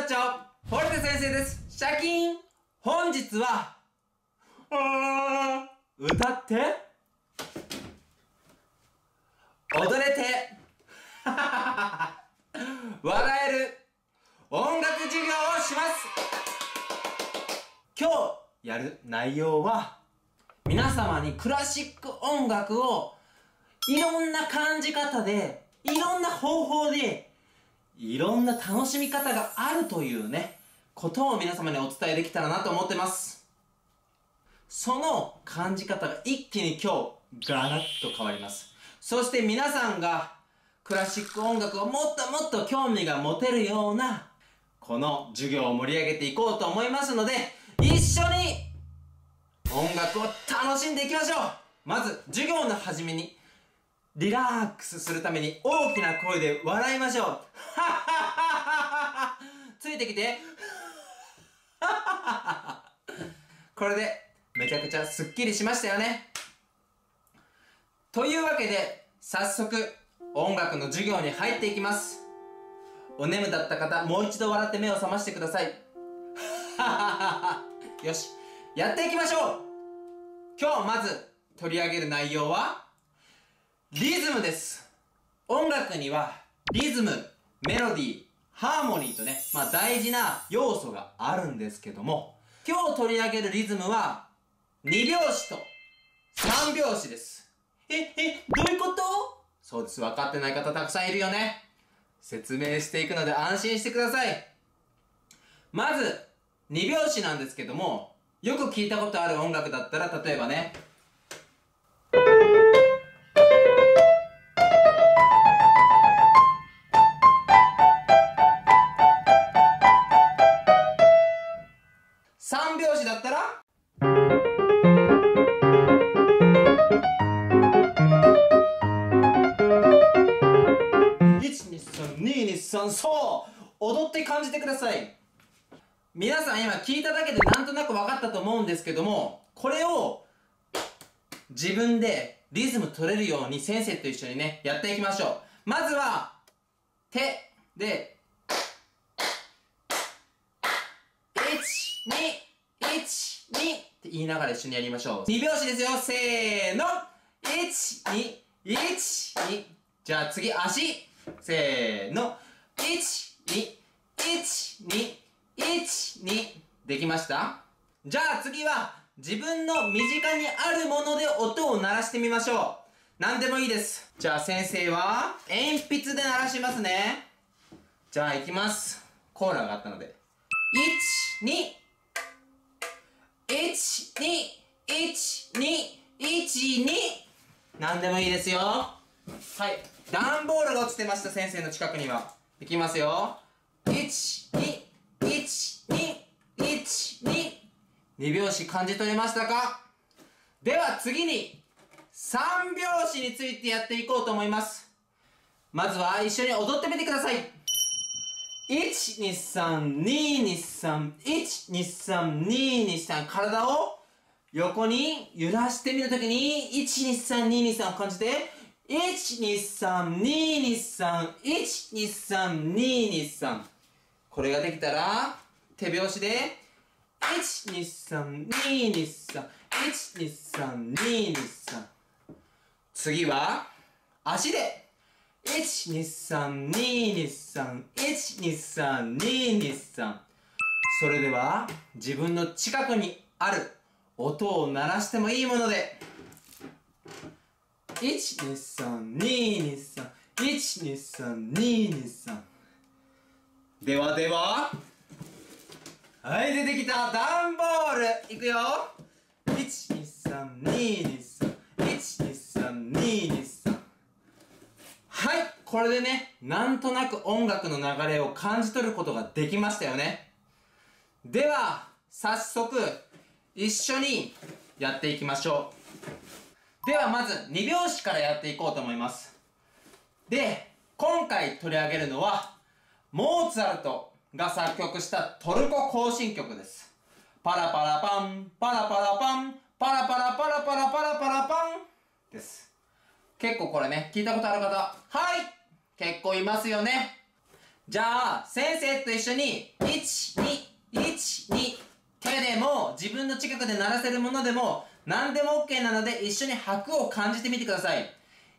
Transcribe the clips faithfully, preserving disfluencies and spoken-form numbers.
タッチョ堀田先生です。シャキーン。本日は、あー歌って、踊れて、笑える音楽授業をします。今日やる内容は、皆様にクラシック音楽をいろんな感じ方で、いろんな方法で、いろんな楽しみ方があるというね、ことを皆様にお伝えできたらなと思ってます。その感じ方が一気に今日、ガラッと変わります。そして皆さんがクラシック音楽をもっともっと興味が持てるような、この授業を盛り上げていこうと思いますので、一緒に音楽を楽しんでいきましょう。まず、授業の始めに、リラックスするために大きな声で笑いましょう。ついてきて。これでめちゃくちゃスッキリしましたよね。というわけで早速音楽の授業に入っていきます。お眠だった方、もう一度笑って目を覚ましてください。よし、やっていきましょう。今日まず取り上げる内容はリズムです。音楽にはリズム、メロディー、ハーモニーとね、まあ大事な要素があるんですけども、今日取り上げるリズムはにびょうしとさんびょうしです。え、え、どういうこと？そうです。分かってない方たくさんいるよね。説明していくので安心してください。まず、にびょうしなんですけども、よく聞いたことある音楽だったら、例えばね、さんびょうしだったらいちにさんににさん、そう踊って感じてください。皆さん今聞いただけでなんとなく分かったと思うんですけども、これを自分でリズム取れるように先生と一緒にねやっていきましょう。まずは手でいちにいちにって言いながら一緒にやりましょう。にびょうしですよ。せーの、いちにいちに。じゃあ次足、せーの、いちにいちにいちに。できました。じゃあ次は自分の身近にあるもので音を鳴らしてみましょう。なんでもいいです。じゃあ先生は鉛筆で鳴らしますね。じゃあいきます。コーラがあったのでいちにいちにいちにいちに。なんでもいいですよ。はい、段ボールが落ちてました。先生の近くには。いきますよ。いちにいちにいちに。にびょうし感じ取れましたか？では次にさんびょうしについてやっていこうと思います。まずは一緒に踊ってみてください。いちにさんににさんいちにさんににさん。体を横に揺らしてみるときにいちにさんににさんを感じて、いちにさんににさんいちにさんににさん。これができたら手拍子でいちにさんににさんいちにさんににさん。次は足でいちにさんににさんいちにさんににさん。それでは自分の近くにある音を鳴らしてもいいものでいちにさんににさんいちにさんににさん。ではでは、はい、出てきた段ボールいくよ。いちにさんににさんいちにさんににさん。はい、これでね、なんとなく音楽の流れを感じ取ることができましたよね。では、早速、一緒にやっていきましょう。では、まずにびょうしからやっていこうと思います。で、今回取り上げるのは、モーツァルトが作曲したトルコ行進曲です。パラパラパン、パラパラパン、パラパラパラパラパラパラパンです。結構これね、聞いたことある方、はい、結構いますよね。じゃあ、先生と一緒に、いち、に、いち、に、手でも、自分の近くで鳴らせるものでも、何でも OK なので、一緒に拍を感じてみてください。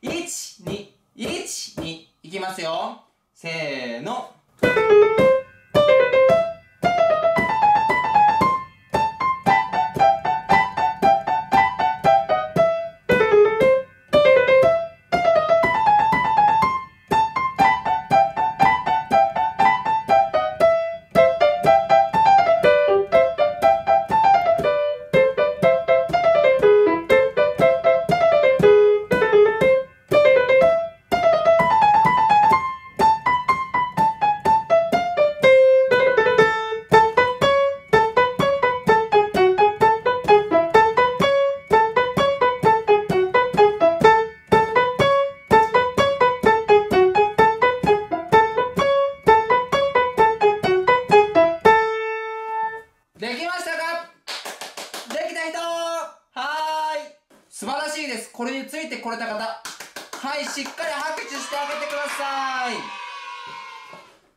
いち、に、いち、に。いきますよ。せーの。できましたか？できた人！はーい！素晴らしいです。これについてこれた方。はい、しっかり拍手してあげてください。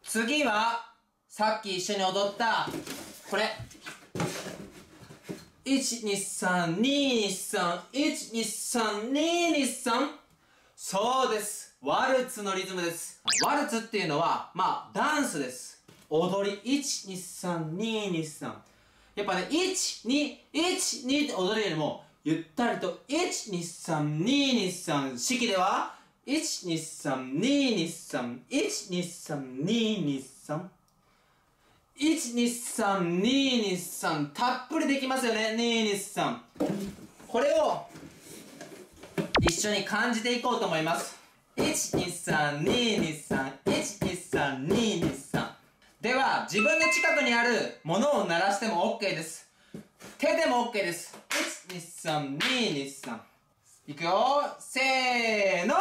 次は、さっき一緒に踊った、これ。いち、に、さん、に、に、さん、いち、に、さん、に、に、さん。そうです。ワルツのリズムです。ワルツっていうのは、まあ、ダンスです。踊り。いち、に、さん、に、に、さん。やっぱね、いち、に、いち、にって踊るよりも、ゆったりと、いち、に、さん、に、に、さん。式では、いち、に、さん、に、に、さん、いち、に、さん、に、に、さん。いち、に、さん、に、に、さん。たっぷりできますよね、に、に、さん。これを、一緒に感じていこうと思います。いち、に、さん、に、に、さん、いち、に、さん、に、に、さん。では、自分の近くにあるものを鳴らしても OK です。手でも OK です。いち、に、さん、に、に、さん。いくよー、せーの。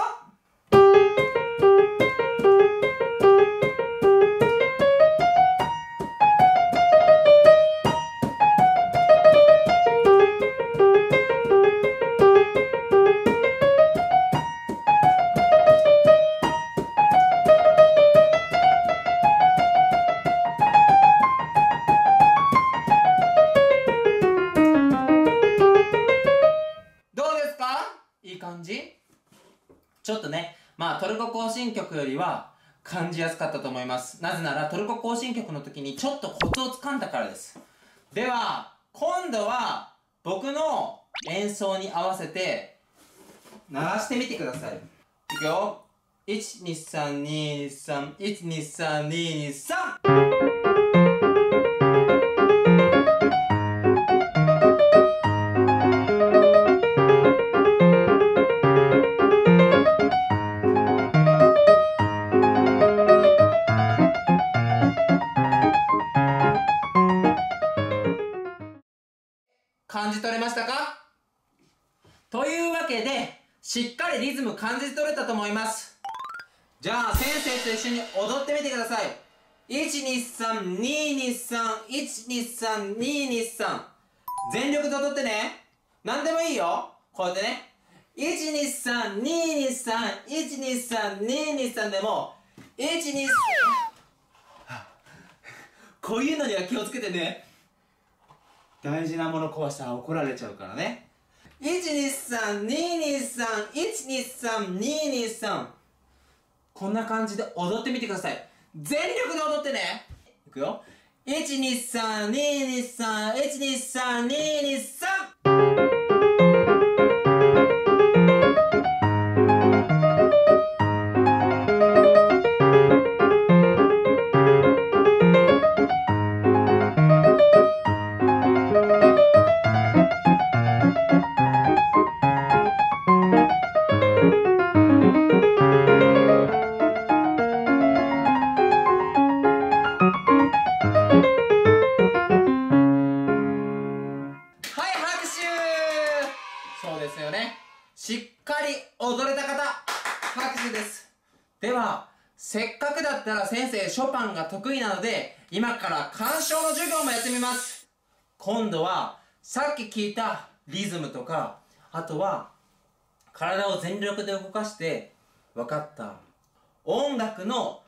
ちょっとね、まあトルコ行進曲よりは感じやすかったと思います。なぜならトルコ行進曲の時にちょっとコツをつかんだからです。では、今度は僕の演奏に合わせて鳴らしてみてください。いくよ。いち、に、さん、に、に、さん、いち、に、さん、に、に、さん。感じ取れましたか？というわけで、しっかりリズム感じ取れたと思います。じゃあ、先生と一緒に踊ってみてください。いち、に、さん、に、に、さん、いち、に、さん、に、に、さん。全力で踊ってね。何でもいいよ。こうやってね。いち、に、さん、に、に、さん、いち、に、さん、に、に、さんでも、いち、に、さん。こういうのには気をつけてね。大事なもの壊したら怒られちゃうからね。いち、に、さん、に、に、さん、いち、に、さん、に、に、さん。こんな感じで踊ってみてください。全力で踊ってね。いくよ。いち、に、さん、に、に、さん、いち、に、さん、に、に、さん。しっかり踊れた方、拍手です。では、せっかくだったら先生、ショパンが得意なので、今から鑑賞の授業もやってみます。今度は、さっき聞いたリズムとか、あとは、体を全力で動かして、分かった音楽の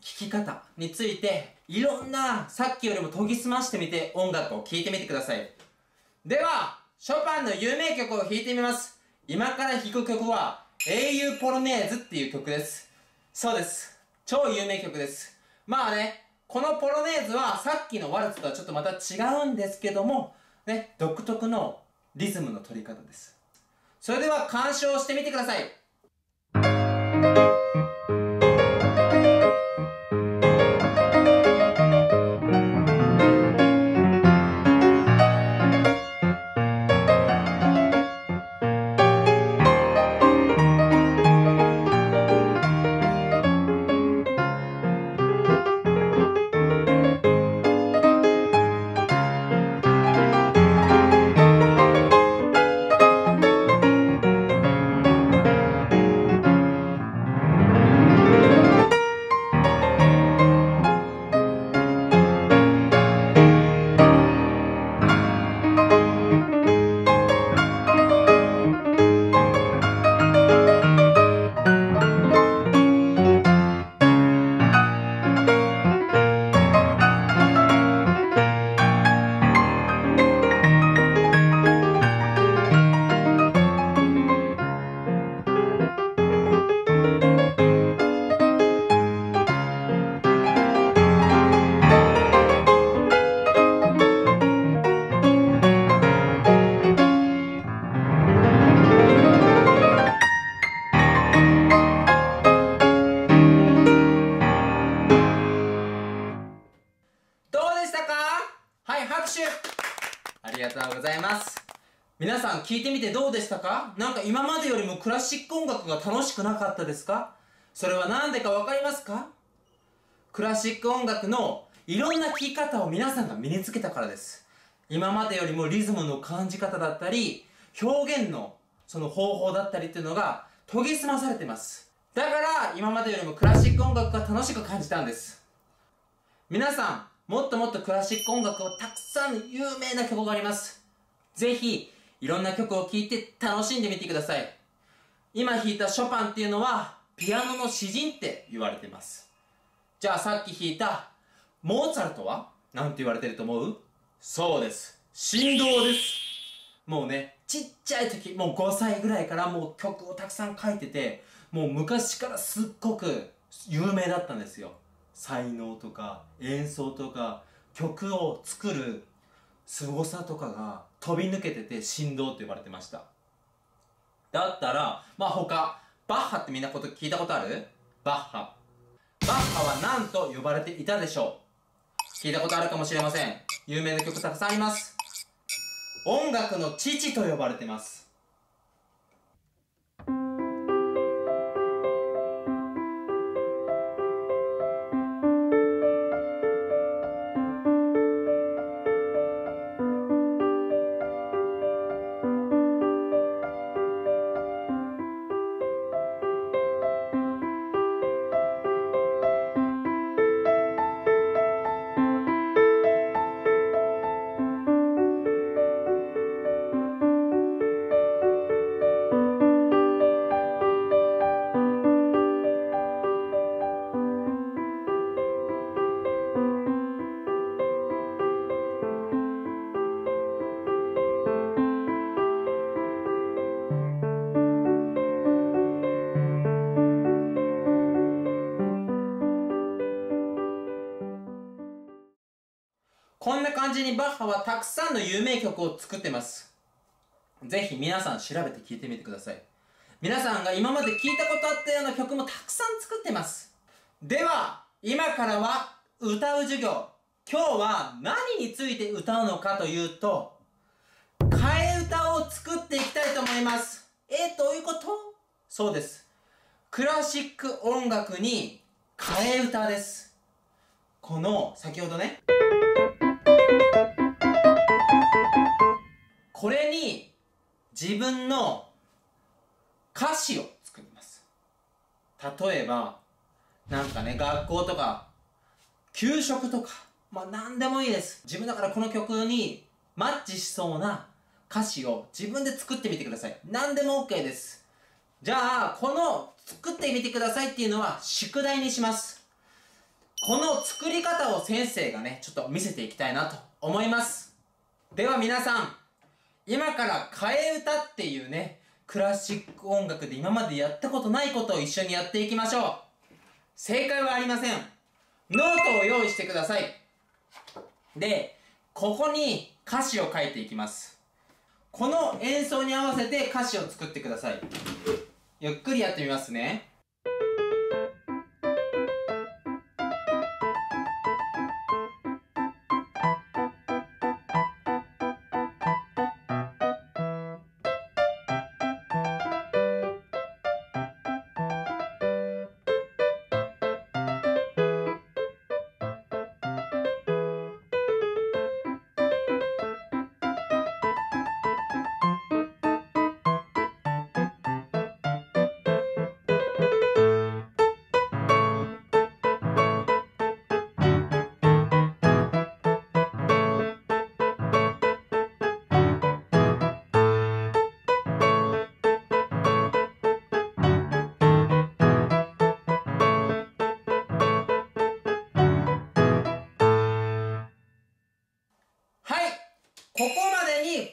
聴き方についていろんな、さっきよりも研ぎ澄ましてみて音楽を聴いてみてください。では、ショパンの有名曲を弾いてみます。今から弾く曲は英雄ポロネーズっていう曲です。そうです。超有名曲です。まあね、このポロネーズはさっきのワルツとはちょっとまた違うんですけども、ね、独特のリズムの取り方です。それでは鑑賞してみてください。ありがとうございます。皆さん聞いてみてどうでしたか？なんか今までよりもクラシック音楽が楽しくなかったですか？それは何でかわかりますか？クラシック音楽のいろんな聴き方を皆さんが身につけたからです。今までよりもリズムの感じ方だったり、表現のその方法だったりっていうのが研ぎ澄まされてます。だから今までよりもクラシック音楽が楽しく感じたんです。皆さん、もっともっとクラシック音楽をたくさん有名な曲があります。ぜひ、いろんな曲を聴いて楽しんでみてください。今弾いたショパンっていうのは、ピアノの詩人って言われてます。じゃあさっき弾いたモーツァルトはなんて言われてると思う？そうです。神童です。もうね、ちっちゃい時、もうごさいぐらいからもう曲をたくさん書いてて、もう昔からすっごく有名だったんですよ。才能とか演奏とか曲を作る凄さとかが飛び抜けてて神童って呼ばれてました。だったらまあ他、バッハってみんなこと聞いたことある？バッハバッハは何と呼ばれていたでしょう？聞いたことあるかもしれません。有名な曲たくさんあります。音楽の父と呼ばれてます。こんな感じにバッハはたくさんの有名曲を作ってます。ぜひ皆さん調べて聴いてみてください。皆さんが今まで聴いたことあったような曲もたくさん作ってます。では、今からは歌う授業。今日は何について歌うのかというと、替え歌を作っていきたいと思います。え、どういうこと？そうです。クラシック音楽に替え歌です。この、先ほどね。これに自分の歌詞を作ります。例えば、なんかね、学校とか、給食とか、まあ何でもいいです。自分だからこの曲にマッチしそうな歌詞を自分で作ってみてください。何でも OK です。じゃあ、この作ってみてくださいっていうのは宿題にします。この作り方を先生がね、ちょっと見せていきたいなと思います。では皆さん、今から替え歌っていうね、クラシック音楽で今までやったことないことを一緒にやっていきましょう。正解はありません。ノートを用意してください。で、ここに歌詞を書いていきます。この演奏に合わせて歌詞を作ってください。ゆっくりやってみますね。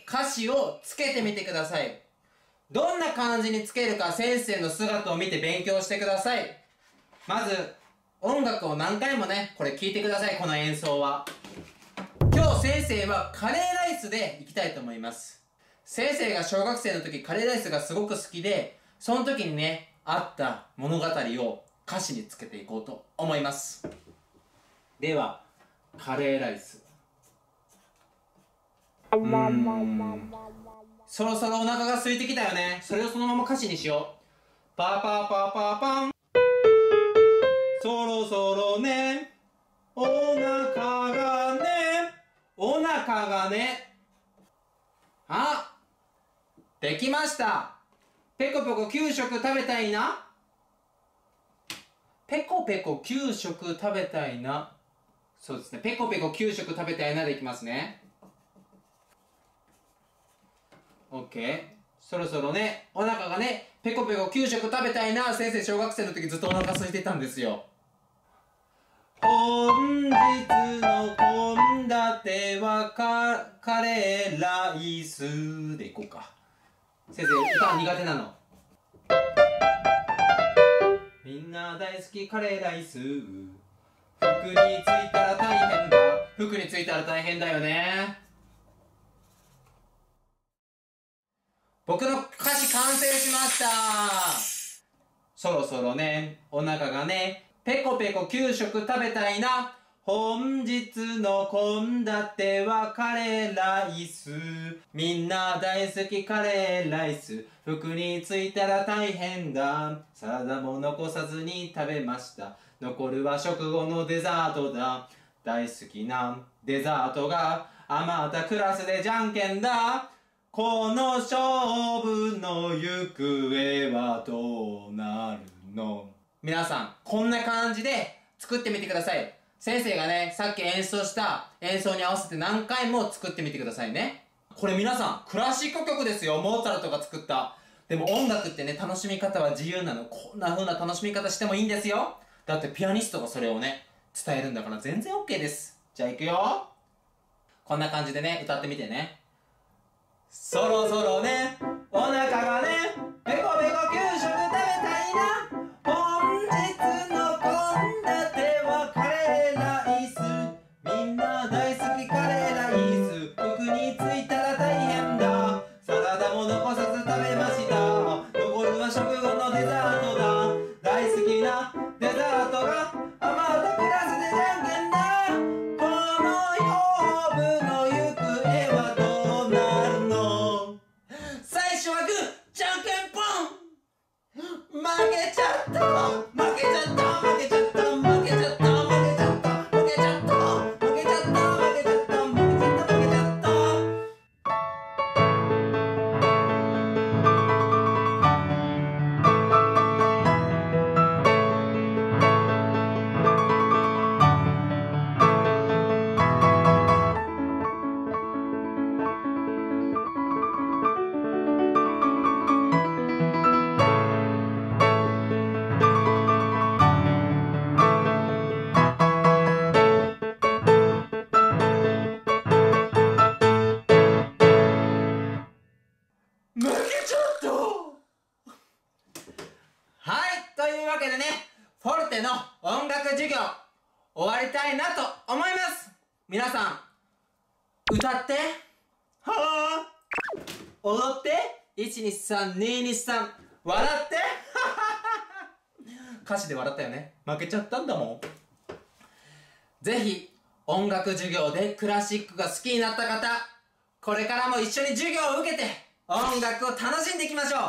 歌詞をつけてみてください。どんな感じにつけるか先生の姿を見て勉強してください。まず音楽を何回もね、これ聞いてください。この演奏は今日先生はカレーライスでいきたいと思います。先生が小学生の時カレーライスがすごく好きで、その時にねあった物語を歌詞につけていこうと思います。ではカレーライス、うーん、そろそろお腹が空いてきたよね。それをそのまま歌詞にしよう。パパパパパン、そろそろね、お腹がね、お腹がね、あ、できました。ペコペコ給食食べたいな、ペコペコ給食食べたいな、そうですね、ペコペコ給食食べたいなできますね。オッケー、そろそろね、お腹がね、ペコペコ給食食べたいな。先生小学生の時ずっとお腹空いてたんですよ。本日の献立はカ、カレーライスでいこうか。先生歌苦手なの。みんな大好きカレーライス。服についたら大変だ。服についたら大変だよね。僕の歌詞完成しました。そろそろね、お腹がね、ペコペコ給食食べたいな。本日の献立はカレーライス。みんな大好きカレーライス。服についたら大変だ。サラダも残さずに食べました。残るは食後のデザートだ。大好きなデザートが余ったクラスでじゃんけんだ。この勝負の行方はどうなるの。皆さんこんな感じで作ってみてください。先生がねさっき演奏した演奏に合わせて何回も作ってみてくださいね。これ皆さんクラシック曲ですよ。モーツァルトが作った。でも音楽ってね楽しみ方は自由なの。こんな風な楽しみ方してもいいんですよ。だってピアニストがそれをね伝えるんだから全然 OK です。じゃあいくよ。こんな感じでね歌ってみてね。そろそろね、お腹がね、ペコペコ給食食べたいな。本日の献立はカレーライス。みんな大好きカレーライス。服についたら大変だ。サラダも残さず食べました。残るは食後のデザートだ。大好きなデザートが余ったクラスでじゃんけんだ。この勝負の最初はグー、じゃんけんぽん。ての音楽授業終わりたいなと思います。皆さん歌ってはぁ踊っていちにさんににさん笑って歌詞で笑ったよね。負けちゃったんだもん。ぜひ音楽授業でクラシックが好きになった方、これからも一緒に授業を受けて音楽を楽しんでいきましょう。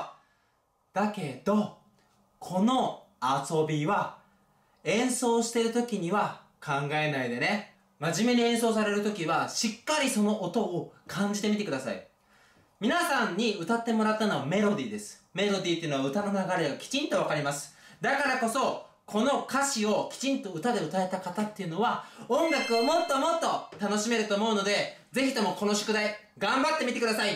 だけどこの遊びは演奏してる時には考えないでね。真面目に演奏される時はしっかりその音を感じてみてください。皆さんに歌ってもらったのはメロディーです。メロディーっていうのは歌の流れがきちんとわかります。だからこそこの歌詞をきちんと歌で歌えた方っていうのは音楽をもっともっと楽しめると思うので、ぜひともこの宿題頑張ってみてください。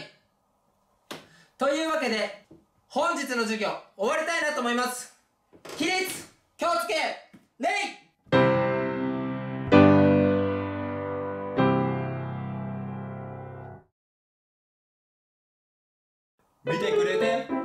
というわけで本日の授業終わりたいなと思います。起立、気をつけ、礼。見てくれて